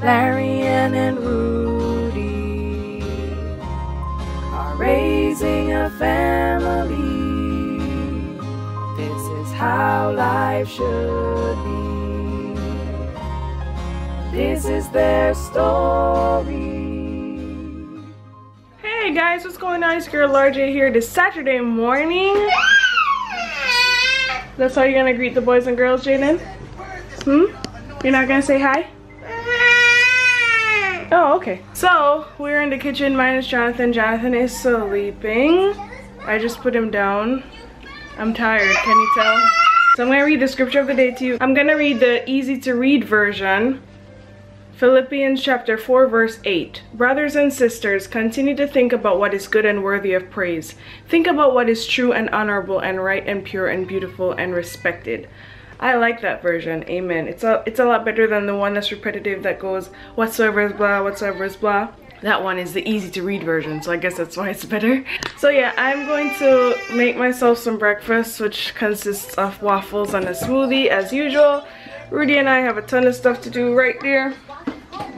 Larian and Rudy are raising a family. This is how life should be. This is their story. Hey guys, what's going on? It's girl RJ here. This Saturday morning. That's how you're gonna greet the boys and girls, Jaden? You're not gonna say hi? Oh, okay. So, we're in the kitchen minus Jonathan. Jonathan is sleeping. I just put him down. I'm tired, can you tell? So I'm gonna read the scripture of the day to you. I'm gonna read the easy to read version. Philippians chapter 4 verse 8. Brothers and sisters, continue to think about what is good and worthy of praise. Think about what is true and honorable and right and pure and beautiful and respected. I like that version, amen. It's a lot better than the one that's repetitive that goes whatsoever is blah. That one is the easy to read version, so I guess that's why it's better. So yeah, I'm going to make myself some breakfast, which consists of waffles and a smoothie as usual. Rudy and I have a ton of stuff to do right there.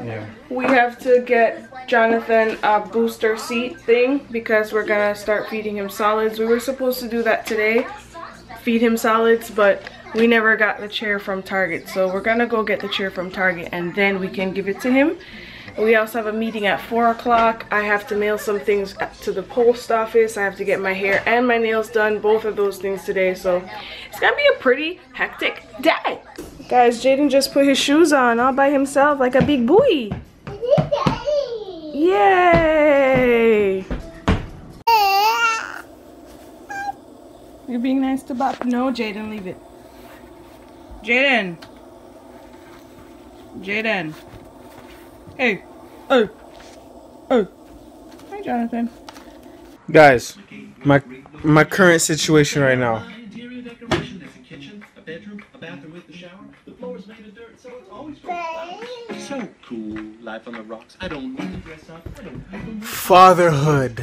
Yeah. We have to get Jonathan a booster seat thing because we're gonna start feeding him solids. We were supposed to do that today, feed him solids, but we never got the chair from Target, so we're gonna go get the chair from Target and then we can give it to him. We also have a meeting at 4 o'clock. I have to mail some things to the post office. I have to get my hair and my nails done, both of those things today, so it's gonna be a pretty hectic day. Guys, Jaden just put his shoes on all by himself like a big boy. Yay! You're being nice to Bob. No, Jaden, leave it. Jaden! Jaden! Hey! Oh! Oh! Hi, Jonathan. Guys, my current situation right now. Fatherhood.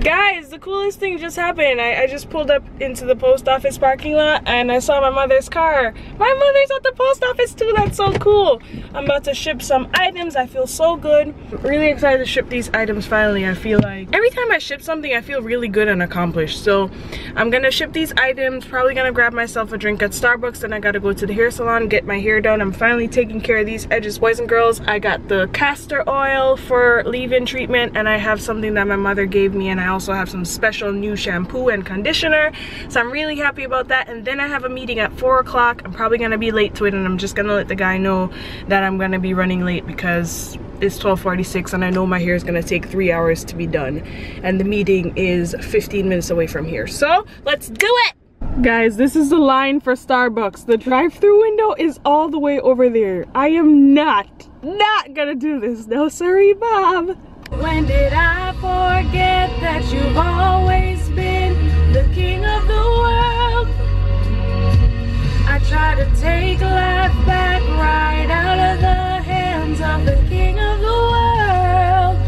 Guys, the coolest thing just happened. I just pulled up into the post office parking lot and I saw my mother's car. My mother's at the post office too, that's so cool. I'm about to ship some items, I feel so good. I'm really excited to ship these items finally. I feel like every time I ship something, I feel really good and accomplished. So I'm gonna ship these items, probably gonna grab myself a drink at Starbucks, then I gotta go to the hair salon, get my hair done. I'm finally taking care of these edges, boys and girls. I got the castor oil for leave-in treatment and I have something that my mother gave me, and I also have some special new shampoo and conditioner, so I'm really happy about that. And then I have a meeting at 4 o'clock. I'm probably gonna be late to it, and I'm just gonna let the guy know that I'm gonna be running late because it's 12:46 and I know my hair is gonna take 3 hours to be done, and the meeting is 15 minutes away from here, so let's do it. Guys, this is the line for Starbucks. The drive-thru window is all the way over there. I am not gonna do this. No sorry, Bob. When did I forget that you've always been the king of the world? I try to take life back right out of the hands of the king of the world.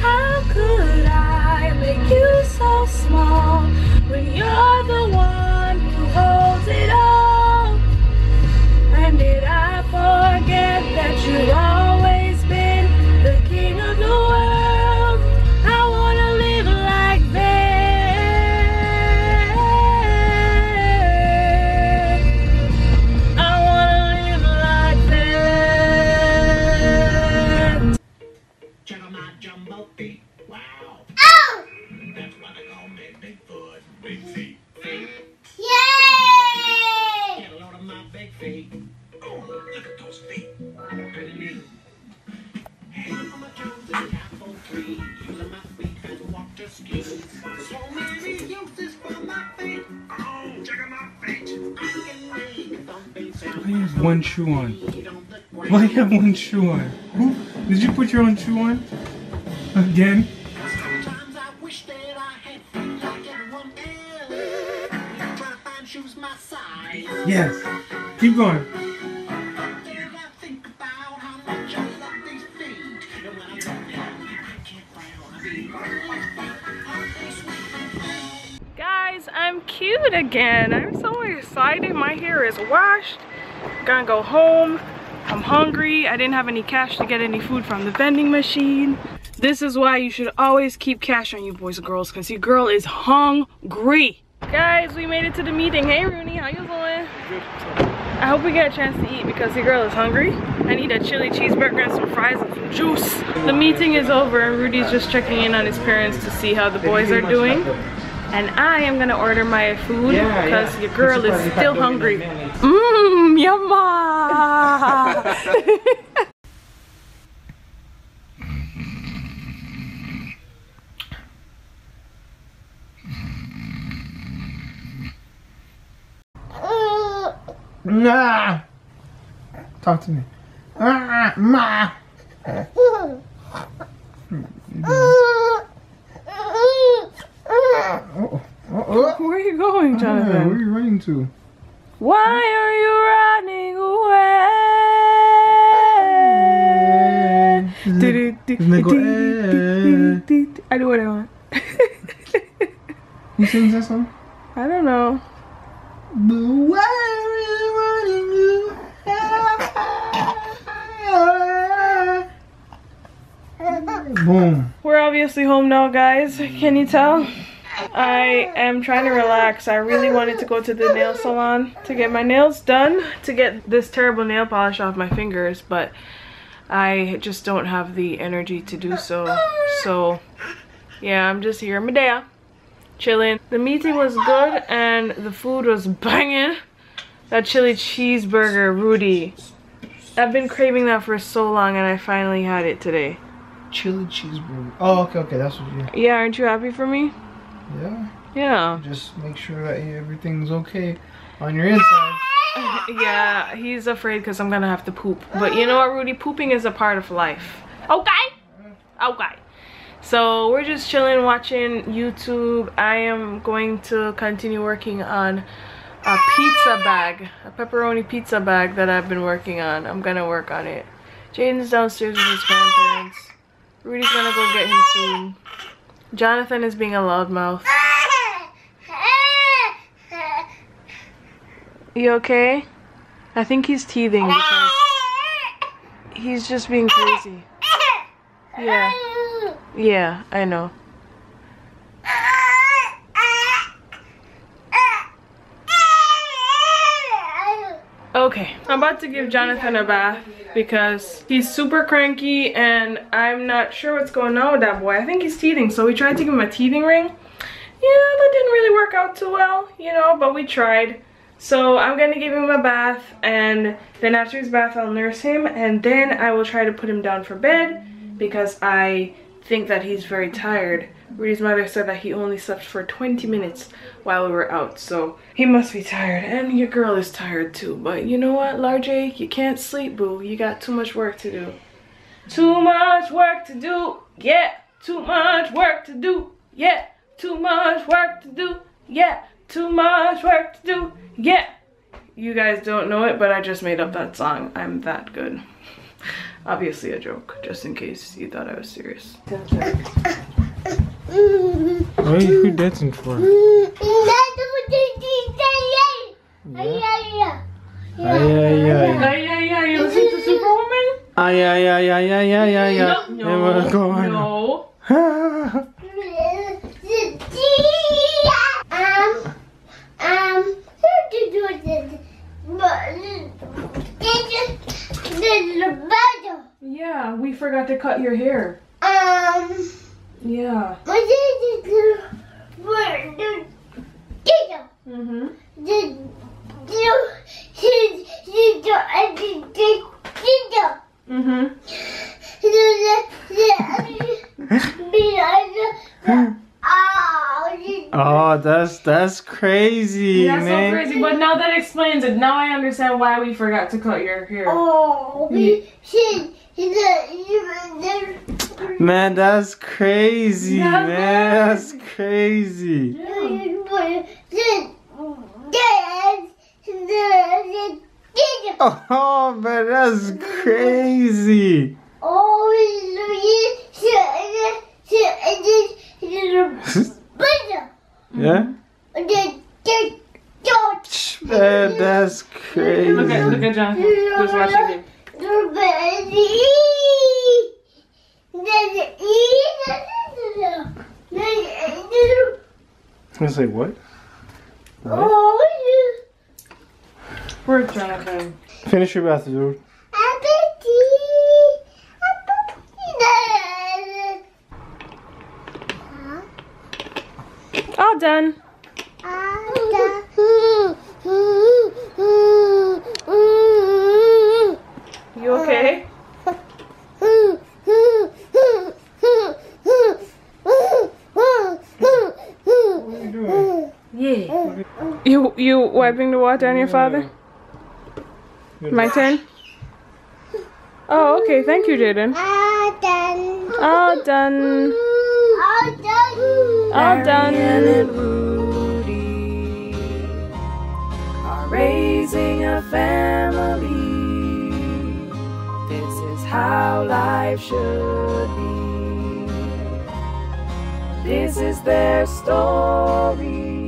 How could I make you so small when you're the one who holds it all? When did I forget that you've always been the king of the world? I wanna live like that. I wanna live like that. Check out my jumbo feet. Wow. Oh! That's what I call me Bigfoot. Big feet. Yay! Get a load of my big feet. Oh, look at those feet. Pretty neat. Why do you have one shoe on? Why do you have one shoe on? Who? Did you put your own shoe on? Again? Sometimes I wish that I had feet like everyone else. Try to find shoes my size. Yes. Keep going. Guys, I'm cute again. I'm so excited. My hair is washed. I'm gonna go home, I'm hungry. I didn't have any cash to get any food from the vending machine. This is why you should always keep cash on you, boys and girls, because your girl is hungry. Guys, we made it to the meeting. Hey, Rooney, how you doing? Good. I hope we get a chance to eat because your girl is hungry. I need a chili cheeseburger and some fries and some juice. The meeting is over and Rudy's just checking in on his parents to see how the boys are doing. And I am gonna order my food because your girl is still hungry. Mmm, yumma! Nah. Talk to me. Ma. Where are you going, Jonathan? Where are you running to? Why are you running away? I do what I want. Who sings that song? I don't know. But why are you running away? Boom. We're obviously home now, guys. Can you tell? I am trying to relax. I really wanted to go to the nail salon to get my nails done, to get this terrible nail polish off my fingers, but I just don't have the energy to do so. So yeah, I'm just here in Madea, chilling. The meeting was good and the food was banging. That chili cheeseburger, Rudy. I've been craving that for so long and I finally had it today. Chili cheeseburger. Oh, okay, that's what you... Yeah, aren't you happy for me? Yeah. Yeah. Just make sure that everything's okay on your inside. Yeah, he's afraid because I'm gonna have to poop. But you know what, Rudy? Pooping is a part of life. Okay? Okay. So we're just chilling, watching YouTube. I am going to continue working on a pizza bag, a pepperoni pizza bag that I've been working on. I'm gonna work on it. Jaden's downstairs with his grandparents. Rudy's gonna go get him soon. Jonathan is being a loudmouth. You okay? I think he's teething because he's just being crazy. Yeah. Yeah, I know. Okay, I'm about to give Jonathan a bath because he's super cranky and I'm not sure what's going on with that boy. I think he's teething, so we tried to give him a teething ring. Yeah, that didn't really work out too well, you know, but we tried. So I'm gonna give him a bath, and then after his bath I'll nurse him, and then I will try to put him down for bed because I think that he's very tired. Rudy's mother said that he only slept for 20 minutes while we were out, so he must be tired, and your girl is tired too. But you know what, Larjay, you can't sleep, boo. You got too much work to do. Too much work to do, yeah. Too much work to do, yeah. Too much work to do, yeah. Too much work to do, yeah. You guys don't know it, but I just made up that song. I'm that good. Obviously a joke, just in case you thought I was serious. What are you dancing for? Yeah. You listening to Superwoman? Yeah. No. Yeah, we forgot to cut your hair. Yeah. Oh, that's crazy, man. That's so crazy, but now that explains it. Now I understand why we forgot to cut your hair. Oh, we should. Man, that's crazy, man. That's crazy. Oh, man, that's crazy. Yeah? Man, that's crazy. Look at Jonathan. Just watching him. I was like, what? Oh, we're driving. Finish your bath, dude. All done. You okay? You wiping the water on your father? My turn? Oh, okay. Thank you, Jaden. All done. All done. All done. All done. And Woody are raising a family. This is how life should be. This is their story.